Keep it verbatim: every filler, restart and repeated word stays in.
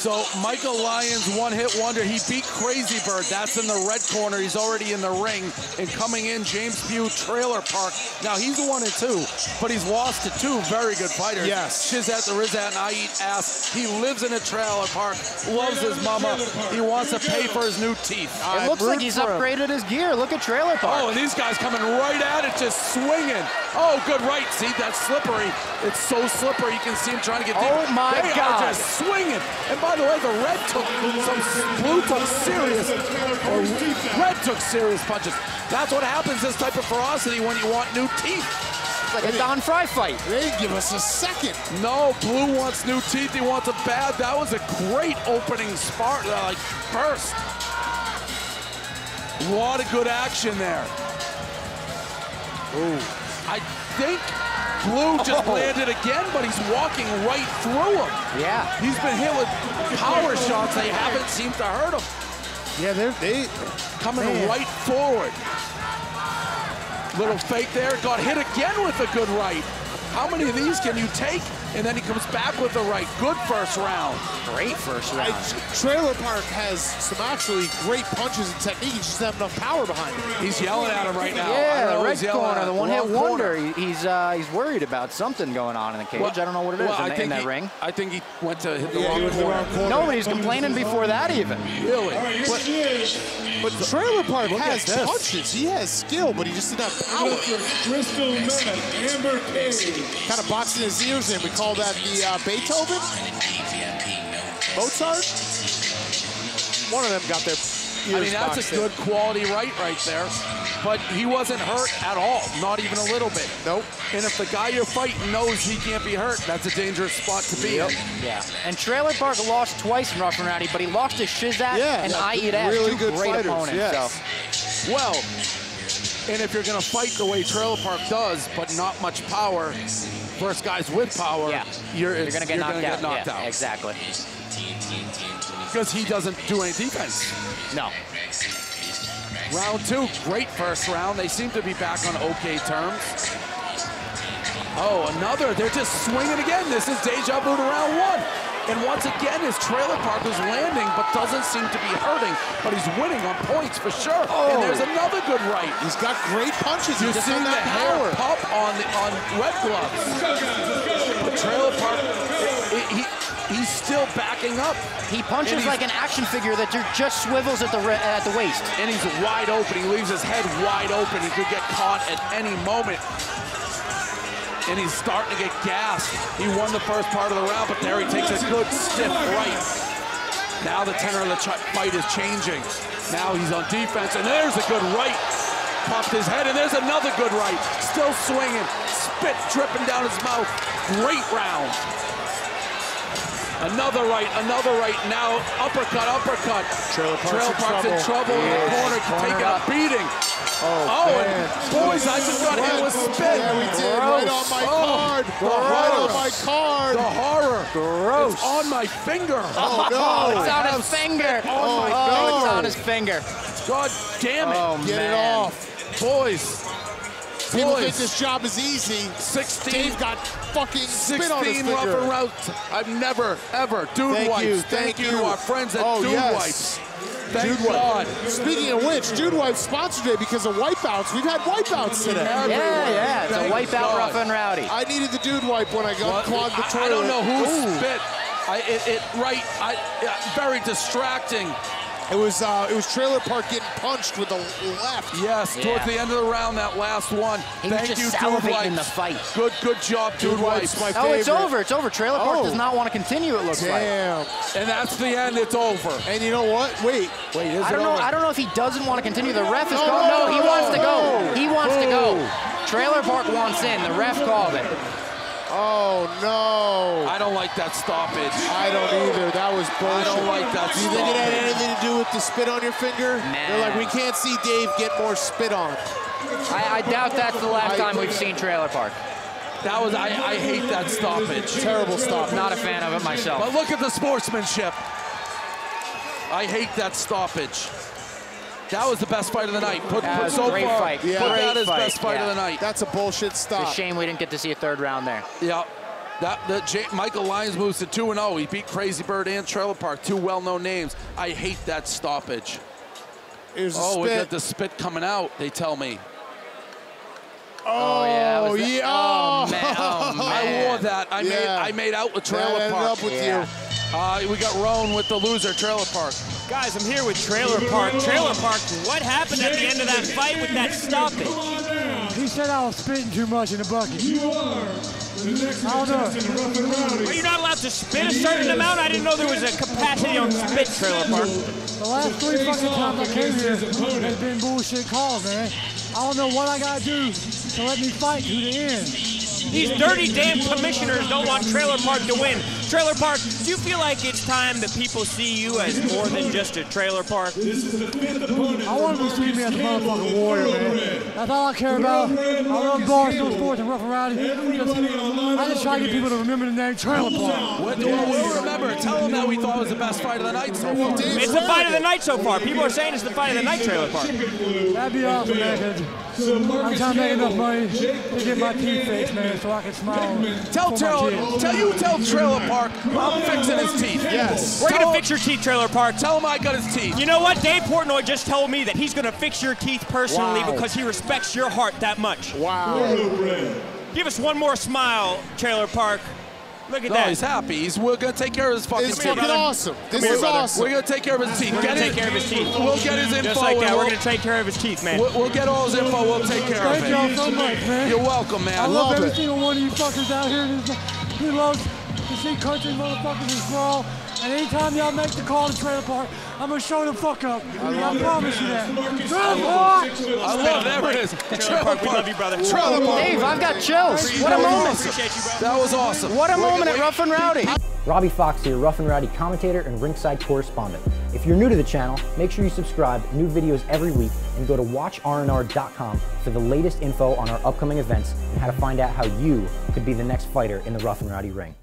So Michael Lyons, One Hit Wonder, he beat Crazy Bird. That's in the red corner. He's already in the ring. And coming in, James Pugh, Trailer Park. Now, he's a one and two, but he's lost to two very good fighters. Yes. Shizat the Rizat and I Eat Ass. He lives in a trailer park, loves his mama. He wants to pay for his new teeth. It looks like he's upgraded his gear. Look at Trailer Park. Oh, and these guys coming right at it, just swinging. Oh, good right. See, that's slippery. It's so slippery. You can see him trying to get deep. Oh, my God. They are just swinging. And by the way, the red took some, blue took serious, or red took serious punches. That's what happens, this type of ferocity, when you want new teeth. It's like a Don Fry fight. They give us a second. No, blue wants new teeth. He wants it bad. That was a great opening spark, like burst. A lot of good action there. Ooh, I think blue just oh. landed again, but he's walking right through him. Yeah. He's been hit with power shots. They haven't seemed to hurt him. Yeah, they're they, coming man. right forward. Little fake there, got hit again with a good right. How many of these can you take? And then he comes back with a right. Good first round. Great first round. I, Trailer Park has some actually great punches and technique. He just doesn't have enough power behind him. He's yelling at him right now. Yeah, the red corner, the one-hit wonder. He's uh, he's worried about something going on in the cage. Well, I don't know what it is well, in, the, in that he, ring. I think he went to hit the, yeah, wrong, he corner. the wrong corner. No, but he's complaining before that even. Really? Right, but, but Trailer Park has punches. He has skill, but he just didn't have power. Crystal Amber kind of boxing his ears in. We call that the uh, Beethoven? Mozart? One of them got their ears I mean, that's a good in. quality right right there. But he wasn't hurt at all, not even a little bit. Nope. And if the guy you're fighting knows he can't be hurt, that's a dangerous spot to be yep. in. Yeah. And Trailer Park lost twice in Rough N' Rowdy, but he lost to Shizat yeah, and I Eat Ass. Really Two good great fighters, opponents, yes. so. Well, and if you're going to fight the way Trailer Park does, but not much power, first guys with power, yeah. you're, you're going to get knocked, gonna out. Get knocked yeah, out. Exactly. Because he doesn't do any defense. No. Round two, great first round. They seem to be back on okay terms. Oh, another. They're just swinging again. This is deja vu to round one. And once again, his Trailer Park is landing, but doesn't seem to be hurting. But he's winning on points for sure. Oh. And there's another good right. He's got great punches. You've seen the hair pop on the, on Red Gloves. But Trailer Park, it, he, he's still backing up. He punches like an action figure that just swivels at the at the waist. And he's wide open. He leaves his head wide open. He could get caught at any moment. And he's starting to get gassed. He won the first part of the round, but there he takes a good stiff right. Now the tenor of the fight is changing. Now he's on defense, and there's a good right. Popped his head, and there's another good right. Still swinging, spit dripping down his mouth. Great round. Another right, another right. Now uppercut, uppercut. Trailer Park's in trouble. In the corner, taking a beating. Oh, oh and boys, I just got hit with spit. Yeah, we did. Gross. Right on my card. Oh, right on my card. The horror. Gross. It's on my finger. Oh, no. It's on his finger. Oh, my God. It's on his finger. God damn it. Oh, man. Get it off. Boys. People boys. think this job is easy. sixteen. Dave got fucking spit on his finger. Rough and route. I've never, ever. Dude Thank Wipes. You. Thank, Thank you to our friends at oh, Dude yes. Wipes. Thank Dude God. Wipes. Speaking of which, Dude Wipes sponsored today because of wipeouts. We've had wipeouts today. Yeah, yeah, it's Thank a wipeout God. Rough and Rowdy. I needed the Dude Wipe when I got clogged the toilet. I don't know who Ooh. spit. I, it, it right, I, uh, very distracting. It was uh, it was Trailer Park getting punched with the left. Yes, yeah. towards the end of the round, that last one. He Thank was just you, salivating Dude in the fight. Good, good job, Dude, Dude Wipes. Wipes. My oh, favorite. It's over. It's over. Trailer Park oh. does not want to continue. It looks Damn. like. Damn. And that's the end. It's over. And you know what? Wait, wait. Is I don't it know. Over? I don't know if he doesn't want to continue. The ref is no, going. No, no, he wants to go. No. He wants oh. to go. Trailer Park wants in. The ref called it. Oh, no. I don't like that stoppage. I don't either. That was bullshit. I don't like that stoppage. Do you think it had anything to do with the spit on your finger? Nah. They're like, we can't see Dave get more spit on. I, I doubt that's the last I, time we've seen Trailer Park. That was, I, I hate that stoppage. Terrible stoppage. Not a fan of it myself. But look at the sportsmanship. I hate that stoppage. That was the best fight of the night. Put, that put so great far, fight. Yeah. Put great that as fight. best fight yeah. of the night. That's a bullshit stop. It's a shame we didn't get to see a third round there. Yep. That, that J Michael Lyons moves to two and oh. He beat Crazy Bird and Trailer Park, two well-known names. I hate that stoppage. Here's oh, we got the spit coming out, they tell me. Oh, oh yeah. Was yeah. Oh, man. Oh, man. I wore that. I, yeah. made, I made out with Trailer that Park. Up with yeah. you. Uh, we got Roan with the loser, Trailer Park. Guys, I'm here with Trailer Park. Trailer Park, what happened at the end of that fight with that stoppage? He said I was spitting too much in the bucket. You are the next contestant in Rough N' Rowdy. Are you not allowed to spit a certain amount? I didn't know there was a capacity on spit, Trailer Park. The last three fucking times I came here has been bullshit calls, man. I don't know what I gotta do to let me fight to the end. These dirty damn commissioners don't want Trailer Park to win. Trailer Park, do you feel like it's time that people see you as more than just a trailer park? I want them to see me as a motherfucking warrior, man. That's all I care about. I love Barstool Sports and Rough and Rowdy. I just try to get people to remember the name Trailer Park. We'll, we'll remember. Tell them that we thought it was the best fight of the night so far. It's the fight of the night so far. People are saying it's the fight of the night, Trailer Park. That'd be awesome, man. I'm trying to make enough money to get my teeth fixed, man, so I can smile. Tell Trailer, tell you, tell Trailer Park, I'm fixing his teeth. Yes. We're gonna fix your teeth, Trailer Park. Tell him I got his teeth. You know what? Dave Portnoy just told me that he's gonna fix your teeth personally wow. because he respects your heart that much. Wow. Give us one more smile, Trailer Park. Look at no, that. He's happy. He's, we're going to take care of his fucking teeth. This is fucking awesome. This is awesome. We're going to take care of his teeth. We're going to take care of his teeth. We'll get his info. Just like that. We'll, we're going to take care of his teeth, man. We'll, we'll get all his info. We'll take care Thank of it. Thank y'all so much, man. You're welcome, man. I, I love, love every it. single one of you fuckers out here. He loves to see country motherfuckers as well. And anytime y'all make the call to Trailer Park, I'm going to show the fuck up. I, I promise you that. Trailer Park! I love that. There it is. Trailer Park, we love you, brother. Trailer Park. Dave, I've got chills. What a moment. That was awesome. What a moment at Rough and Rowdy. Robbie Fox here, Rough and Rowdy commentator and ringside correspondent. If you're new to the channel, make sure you subscribe. New videos every week. And go to watch R N R dot com for the latest info on our upcoming events and how to find out how you could be the next fighter in the Rough and Rowdy ring.